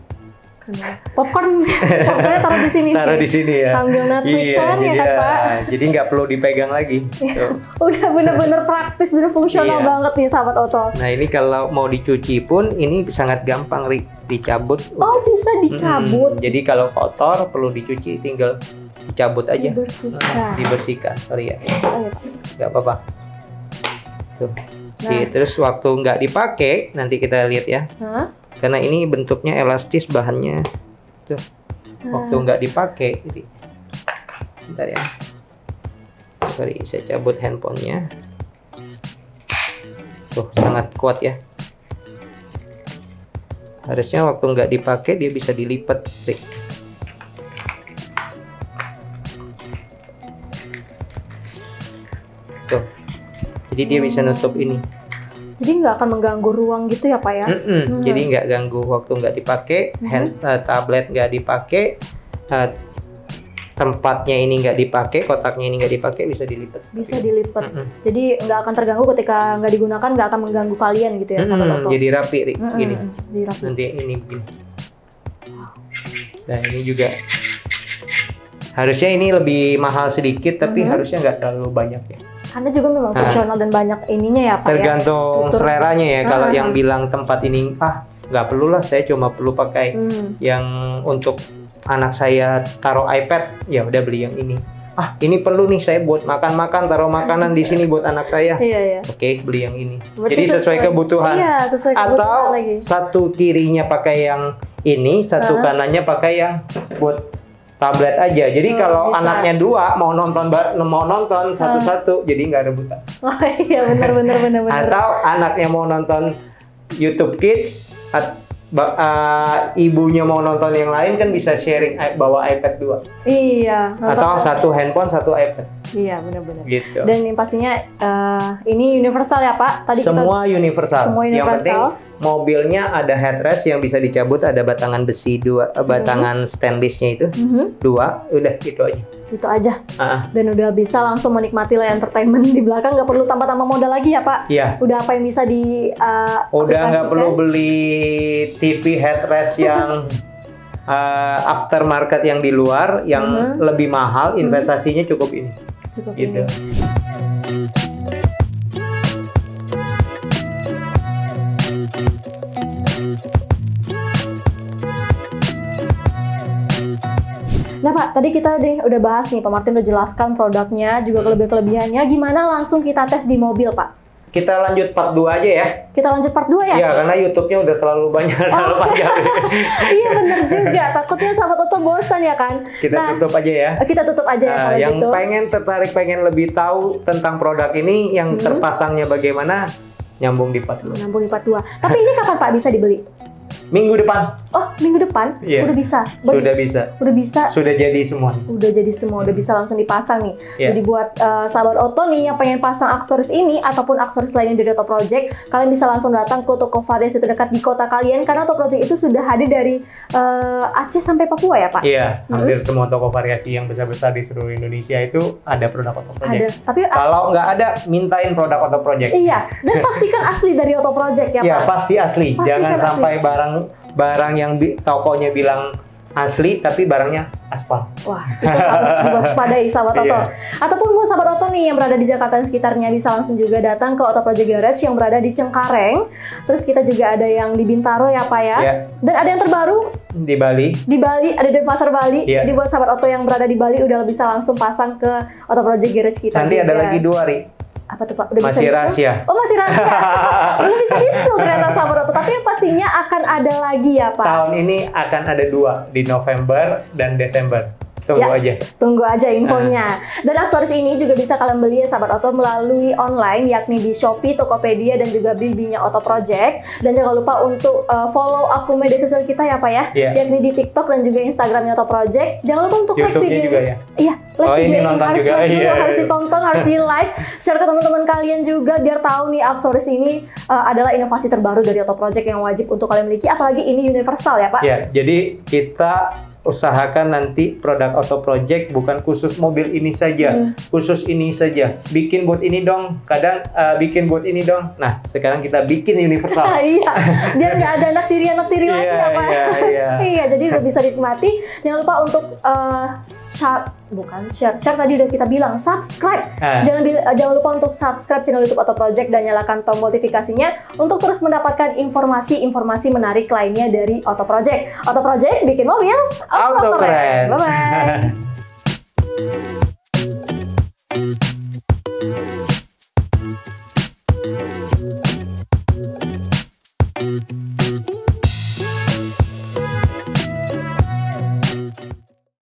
Popcorn, popcornnya taruh di sini. Taruh di sini ya. Sambil Netflixan iya, ya kan iya. Pak. Jadi nggak perlu dipegang lagi. Tuh. Udah bener-bener praktis, bener fungsional iya. banget nih sahabat Oto. Nah ini kalau mau dicuci pun ini sangat gampang Ri. dicabut. Oh udah. bisa dicabut. Hmm, jadi kalau kotor perlu dicuci tinggal dicabut aja. Dibersihkan. Nah, dibersihkan, sorry ya. Nggak apa-apa. Tuh. Nah. Terus waktu nggak dipakai nanti kita lihat ya, huh? karena ini bentuknya elastis bahannya. Tuh, nah. waktu nggak dipakai, jadi, bentar ya. Sorry, saya cabut handphonenya. Tuh, sangat kuat ya. Harusnya waktu nggak dipakai dia bisa dilipat. Tuh. Jadi dia hmm. bisa nutup ini. Jadi nggak akan mengganggu ruang gitu ya Pak ya? Mm -mm. Hmm. Jadi nggak ganggu waktu nggak dipakai, hmm. hand, uh, tablet nggak dipakai, uh, tempatnya ini nggak dipakai, kotaknya ini nggak dipakai, bisa dilipat. Bisa dilipat. Mm -mm. Jadi nggak akan terganggu ketika nggak digunakan, nggak akan mengganggu kalian gitu ya? Mm -mm. Sahabat jadi rapi, Rik. Mm -mm. Gini. Dirapi. Nanti ini begini. Nah ini juga. Harusnya ini lebih mahal sedikit, tapi mm -hmm. harusnya nggak terlalu banyak ya. Karena juga memang fungsional dan banyak ininya ya Pak. Tergantung ya? seleranya ya. Kalau hmm. yang bilang tempat ini ah nggak perlu lah, saya cuma perlu pakai hmm. yang untuk anak saya taruh iPad, ya udah beli yang ini. Ah ini perlu nih saya buat makan-makan, taruh makanan di sini buat anak saya. Iya, iya. Oke beli yang ini. Berarti jadi sesuai, sesuai kebutuhan. Iya, sesuai kebutuhan. Atau lagi. satu kirinya pakai yang ini, satu hmm. kanannya pakai yang buat tablet aja. Jadi hmm, kalau bisa. anaknya dua mau nonton mau nonton satu-satu, hmm. jadi nggak rebutan. Oh iya benar-benar benar-benar. Atau anaknya mau nonton YouTube Kids, at, uh, ibunya mau nonton yang lain kan bisa sharing bawa iPad dua. Iya. Atau satu handphone satu iPad. Iya benar-benar. Gitu. Dan yang pastinya uh, ini universal ya Pak. Tadi semua kita, universal. Semua universal. Yang penting mobilnya ada headrest yang bisa dicabut, ada batangan besi dua, mm-hmm. batangan stainlessnya itu mm-hmm. dua, udah gitu aja. Itu aja. Uh-uh. Dan udah bisa langsung menikmati layar entertainment di belakang, nggak perlu tambah-tambah modal lagi ya Pak? Iya. Udah apa yang bisa di. Uh, udah nggak perlu beli T V headrest yang uh, aftermarket yang di luar, yang mm-hmm. lebih mahal, investasinya mm-hmm. cukup ini. Cukup gitu. Ini. Nah Pak, tadi kita deh udah bahas nih, Pak Martin udah jelaskan produknya, juga kelebihan-kelebihannya. Gimana langsung kita tes di mobil Pak? Kita lanjut part dua aja ya. Kita lanjut part dua ya? Iya, karena YouTube-nya udah terlalu banyak. Oh, terlalu panjang. Iya bener juga, takutnya sahabat Oto bosan ya kan? Kita nah, tutup aja ya. Kita tutup aja ya kalau uh, yang gitu. Pengen tertarik, pengen lebih tahu tentang produk ini, yang hmm. terpasangnya bagaimana, nyambung di part dua. Nyambung di part dua. Tapi ini kapan Pak bisa dibeli? Minggu depan. Oh, minggu depan? Yeah. Udah bisa? Bagi, Sudah bisa. Udah bisa? Sudah jadi semua. Udah jadi semua, udah bisa langsung dipasang nih. Yeah. Jadi buat uh, sahabat Oto nih yang pengen pasang aksesoris ini ataupun aksesoris lainnya dari OtoProject, kalian bisa langsung datang ke toko varias terdekat di kota kalian karena OtoProject itu sudah hadir dari uh, Aceh sampai Papua ya, Pak? Iya, yeah, hampir mm -hmm. semua toko variasi yang besar-besar di seluruh Indonesia itu ada produk OtoProject. Ada, tapi kalau nggak ada, mintain produk OtoProject. Iya, dan pastikan asli dari OtoProject ya, Pak? Iya, yeah, pasti asli. Pastikan Jangan asli. sampai barang barang yang bi tokonya bilang asli tapi barangnya aspal. Wah, itu harus diwaspadai sahabat Oto. Yeah. Ataupun buat sahabat Oto nih yang berada di Jakarta dan sekitarnya bisa langsung juga datang ke OtoProject Garage yang berada di Cengkareng. Terus kita juga ada yang di Bintaro ya Pak ya. Yeah. Dan ada yang terbaru di Bali. Di Bali, ada di Pasar Bali. Yeah. Jadi buat sahabat Oto yang berada di Bali udah bisa langsung pasang ke OtoProject Garage kita. Nanti juga ada lagi dua hari. Apa tuh Pak? Udah masih bisa rahasia. Oh masih rahasia. Belum bisa di-spill ternyata sahabat Oto. Tapi yang pastinya akan ada lagi ya Pak. Tahun ini akan ada dua, di November dan Desember. Tunggu ya, aja. Tunggu aja infonya. Dan aksesoris ini juga bisa kalian beli ya sahabat Oto melalui online yakni di Shopee, Tokopedia dan juga Blibli-nya OtoProject. Dan jangan lupa untuk uh, follow akun media sosial kita ya Pak ya. Yeah. Yakni di TikTok dan juga Instagramnya OtoProject. Jangan lupa untuk like video juga ya. Iya. Like oh, video ini, ini harus, juga. Dulu, iya, harus iya. ditonton, harus di like, share ke teman-teman kalian juga biar tahu nih aksesoris ini uh, adalah inovasi terbaru dari OtoProject yang wajib untuk kalian miliki, apalagi ini universal ya Pak. Ya, jadi kita usahakan nanti produk OtoProject bukan khusus mobil ini saja, hmm. khusus ini saja. Bikin buat ini dong, kadang uh, bikin buat ini dong. Nah, sekarang kita bikin universal. Iya, biar nggak ada anak tiri anak tiri lagi ya Pak. Iya, iya. Iya, jadi udah bisa dinikmati. Jangan lupa untuk uh, sharp Bukan share, share tadi udah kita bilang subscribe. Eh. Jangan jangan lupa untuk subscribe channel YouTube OtoProject dan nyalakan tombol notifikasinya untuk terus mendapatkan informasi-informasi menarik lainnya dari OtoProject. OtoProject bikin mobil auto keren. Bye bye.